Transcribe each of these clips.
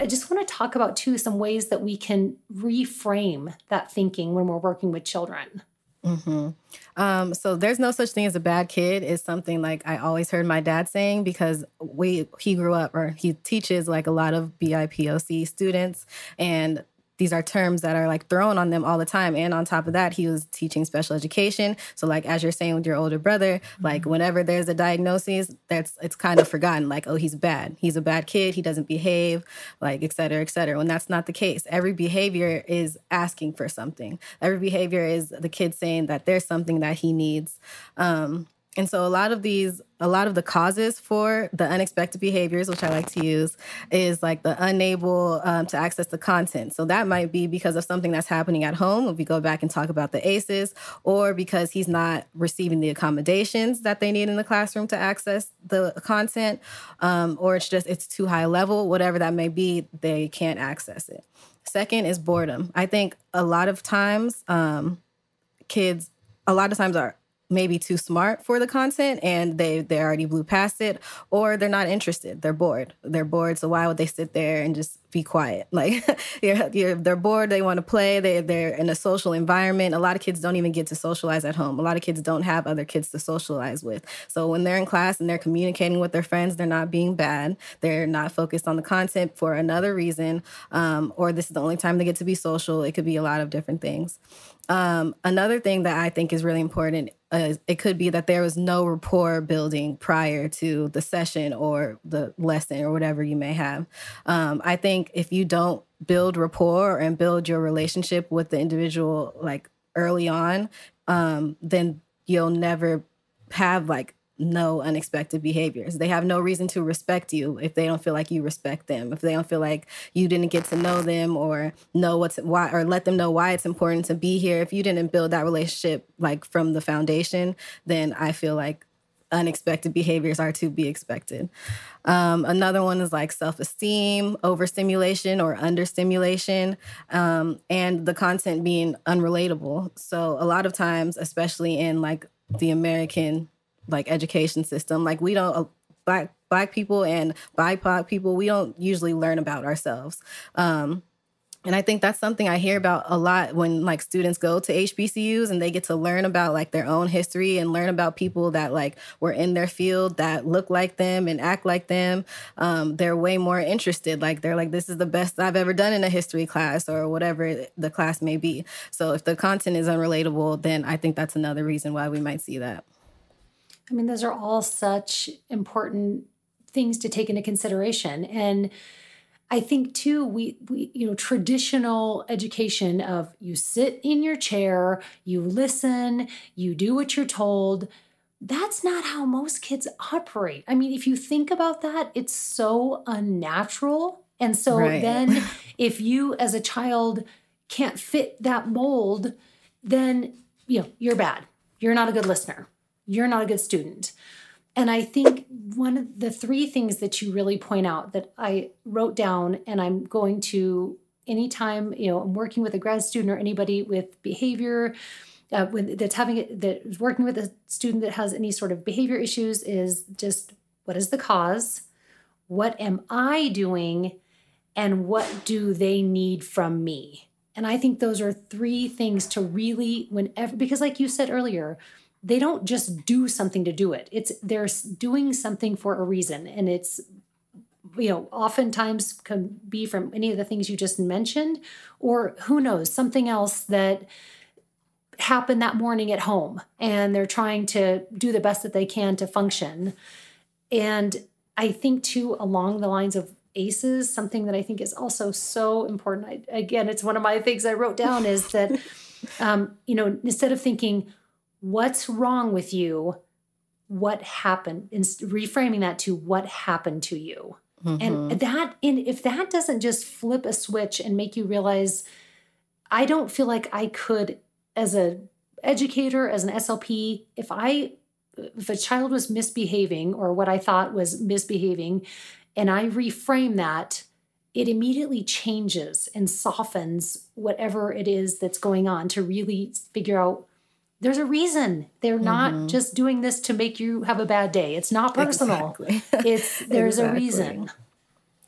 I just want to talk about, too, some ways that we can reframe that thinking when we're working with children. Mm-hmm. So there's no such thing as a bad kid is something like I always heard my dad saying, because he grew up, or he teaches like a lot of BIPOC students, and these are terms that are like thrown on them all the time. And on top of that, he was teaching special education. So like, as you're saying with your older brother, like whenever there's a diagnosis, it's kind of forgotten. Like, oh, he's bad. He's a bad kid. He doesn't behave, like, et cetera, et cetera. When that's not the case. Every behavior is asking for something. Every behavior is the kid saying that there's something that he needs. And so a lot of the causes for the unexpected behaviors, which I like to use, is like the unable to access the content. So that might be because of something that's happening at home, if we go back and talk about the ACEs, or because he's not receiving the accommodations that they need in the classroom to access the content, or it's too high level, whatever that may be, they can't access it. Second is boredom. I think a lot of times kids, a lot of times are maybe too smart for the content, and they already blew past it, or they're not interested. They're bored. They're bored. So why would they sit there and just be quiet? Like they're bored. They want to play. They're in a social environment. A lot of kids don't even get to socialize at home. A lot of kids don't have other kids to socialize with. So when they're in class and they're communicating with their friends, they're not being bad. They're not focused on the content for another reason, or this is the only time they get to be social. It could be a lot of different things. Another thing that I think is really important, it could be that there was no rapport building prior to the session or the lesson or whatever you may have. I think if you don't build rapport and build your relationship with the individual like early on, then you'll never have like no unexpected behaviors. They have no reason to respect you if they don't feel like you respect them, if they don't feel like you didn't get to know them or know why, or let them know why it's important to be here. If you didn't build that relationship like from the foundation, then I feel like unexpected behaviors are to be expected. Another one is like self-esteem, overstimulation or understimulation, and the content being unrelatable. So a lot of times, especially in like the American education system, like we don't, Black people and BIPOC people, we don't usually learn about ourselves. And I think that's something I hear about a lot when like students go to HBCUs and they get to learn about like their own history and learn about people that like were in their field that look like them and act like them. They're way more interested. Like they're like, this is the best I've ever done in a history class or whatever the class may be. So if the content is unrelatable, then I think that's another reason why we might see that. I mean, those are all such important things to take into consideration. And I think, too, we you know, traditional education of you sit in your chair, you listen, you do what you're told, that's not how most kids operate. I mean, if you think about that, it's so unnatural. And so then if you as a child can't fit that mold, then, you know, you're bad. You're not a good listener. You're not a good student. And I think one of the three things that you really point out that I wrote down, and I'm going to, anytime, you know, I'm working with a grad student or anybody with behavior, that's working with a student that has any sort of behavior issues, is just what is the cause? What am I doing? And what do they need from me? And I think those are three things to really, whenever, because like you said earlier, they don't just do something to do it. They're doing something for a reason. And it's, you know, oftentimes can be from any of the things you just mentioned, or who knows, something else that happened that morning at home and they're trying to do the best that they can to function. And I think too, along the lines of ACEs, something that I think is also so important. Again, it's one of my things I wrote down is that, you know, instead of thinking, what's wrong with you? What happened? And reframing that to what happened to you. Mm-hmm. And if that doesn't just flip a switch and make you realize, I don't feel like I could, as an educator, as an SLP, if a child was misbehaving or what I thought was misbehaving, and I reframe that, it immediately changes and softens whatever it is that's going on to really figure out, there's a reason they're not just doing this to make you have a bad day. It's not personal. Exactly. There's a reason.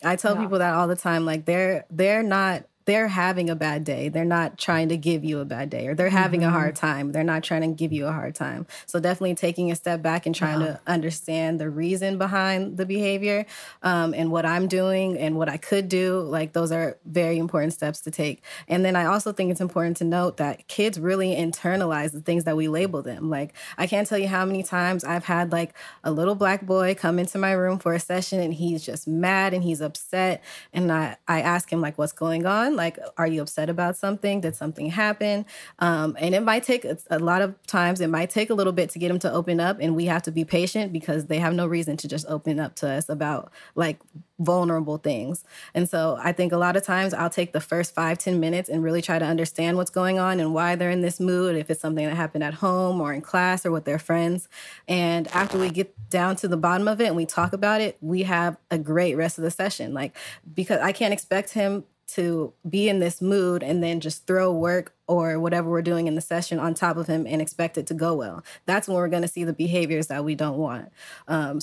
I tell people that all the time, like they're having a bad day. They're not trying to give you a bad day, or they're having a hard time. They're not trying to give you a hard time. So definitely taking a step back and trying to understand the reason behind the behavior and what I'm doing and what I could do. Like those are very important steps to take. And then I also think it's important to note that kids really internalize the things that we label them. Like I can't tell you how many times I've had like a little black boy come into my room for a session and he's just mad and he's upset. And I ask him like, what's going on? Like, are you upset about something? Did something happen? And it might take a lot of times, it might take a little bit to get them to open up, and we have to be patient because they have no reason to just open up to us about like vulnerable things. And so I think a lot of times I'll take the first 5-10 minutes and really try to understand what's going on and why they're in this mood, if it's something that happened at home or in class or with their friends. And after we get down to the bottom of it and we talk about it, we have a great rest of the session. Like, because I can't expect him to be in this mood and then just throw work or whatever we're doing in the session on top of him and expect it to go well. That's when we're going to see the behaviors that we don't want.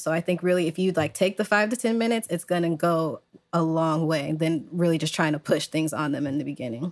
So I think really if you like take the 5 to 10 minutes, it's going to go a long way than really just trying to push things on them in the beginning.